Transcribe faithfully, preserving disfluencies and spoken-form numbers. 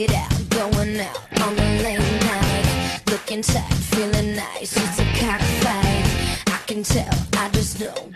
it out, going out on a late night, looking tight, feeling nice, it's a cockfight, I can tell, I just know.